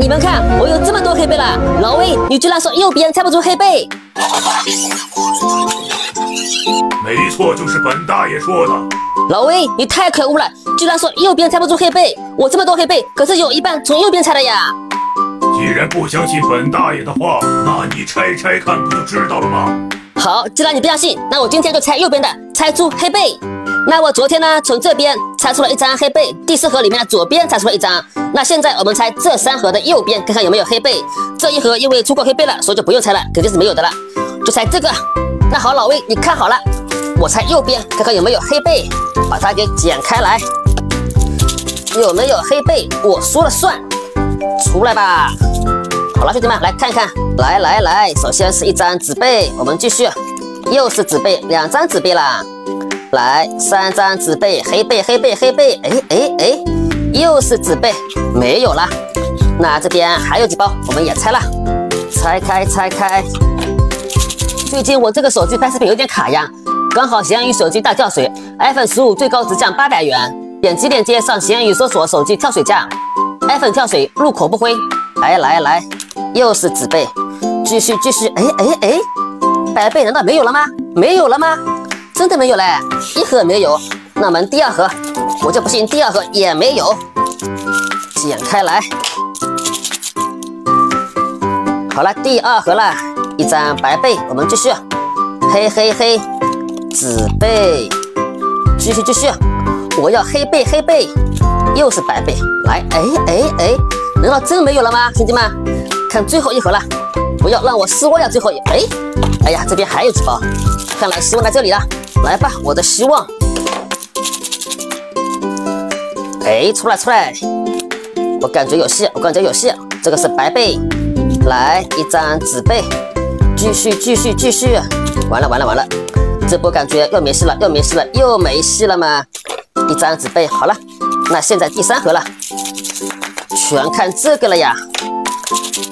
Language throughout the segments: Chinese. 你们看，我有这么多黑贝了。老魏，你居然说右边猜不出黑贝？没错，就是本大爷说的。老魏，你太可恶了，居然说右边猜不出黑贝。我这么多黑贝，可是有一半从右边猜的呀。既然不相信本大爷的话，那你拆拆看不就知道了吗？ 好，既然你不相信，那我今天就猜右边的，猜出黑贝。那我昨天呢，从这边猜出了一张黑贝，第四盒里面的左边猜出了一张。那现在我们猜这三盒的右边，看看有没有黑贝。这一盒因为出过黑贝了，所以就不用猜了，肯定是没有的了，就猜这个。那好，老魏，你看好了，我猜右边，看看有没有黑贝，把它给剪开来，有没有黑贝，我说了算，出来吧。 好了，兄弟们，来看一看，来，首先是一张纸背，我们继续，又是纸背，两张纸背啦，来三张纸背，黑背，哎，又是纸背，没有啦。那这边还有几包，我们也拆了，拆开。最近我这个手机拍视频有点卡呀，刚好闲鱼手机大跳水 ，iPhone 15最高直降800元，点击链接上闲鱼搜索手机跳水价 ，iPhone 跳水入口不灰。 来，又是纸背，继续，哎，白贝难道没有了吗？真的没有嘞，一盒没有。那我们第二盒，我就不信第二盒也没有。剪开来，好了，第二盒了，一张白贝，我们继续，黑，纸背，继续，我要黑贝，又是白贝，来，哎。 难道真没有了吗，兄弟们？看最后一盒了，不要让我失望呀！最后一，哎呀，这边还有几包，看来希望在这里了。来吧，我的希望。哎，出来！我感觉有戏。这个是白贝，来一张纸贝，继续。完了，这波感觉又没戏了嘛！一张纸贝，好了，那现在第三盒了。 全看这个了呀，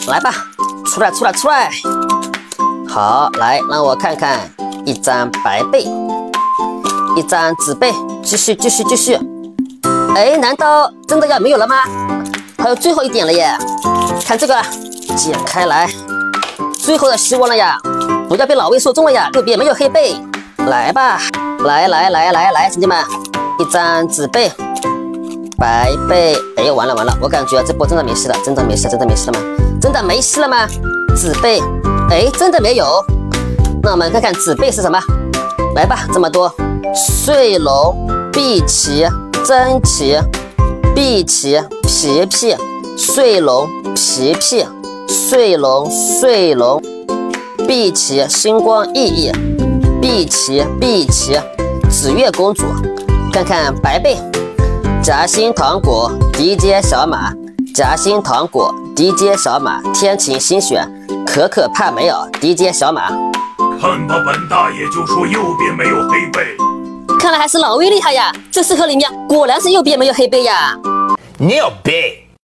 来吧，出来！好，来让我看看，一张白贝，一张纸贝，继续。哎，难道真的要没有了吗？还有最后一点了耶，看这个，剪开来，最后的希望了呀，不要被老魏说中了呀，右边没有黑贝，来吧，来，兄弟们，一张纸贝。 白贝，哎，完了！我感觉这波真的没戏了，真的没戏了吗？纸贝，哎，真的没有。那我们看看纸贝是什么？来吧，这么多：睡龙、碧琪、珍奇、碧琪、皮皮、睡龙、皮皮、睡龙、碧琪、星光熠熠、碧琪、紫月公主。看看白贝。 夹心糖果，DJ小马；夹心糖果，DJ小马；天晴新选，可可帕梅尔，DJ小马。看吧，本大爷就说右边没有黑贝。看来还是老魏厉害呀！这四盒里面果然是右边没有黑贝呀！你有病！